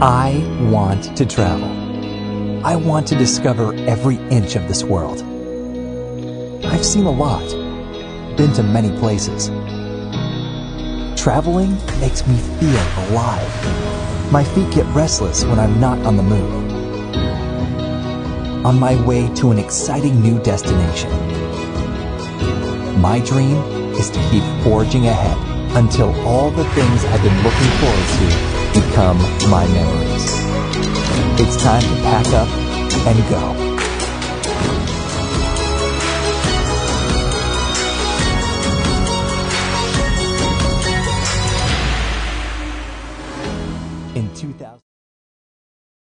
I want to travel. I want to discover every inch of this world. I've seen a lot, been to many places. Traveling makes me feel alive. My feet get restless when I'm not on the move. On my way to an exciting new destination. My dream is to keep forging ahead until all the things I've been looking forward to become my memories. It's time to pack up and go.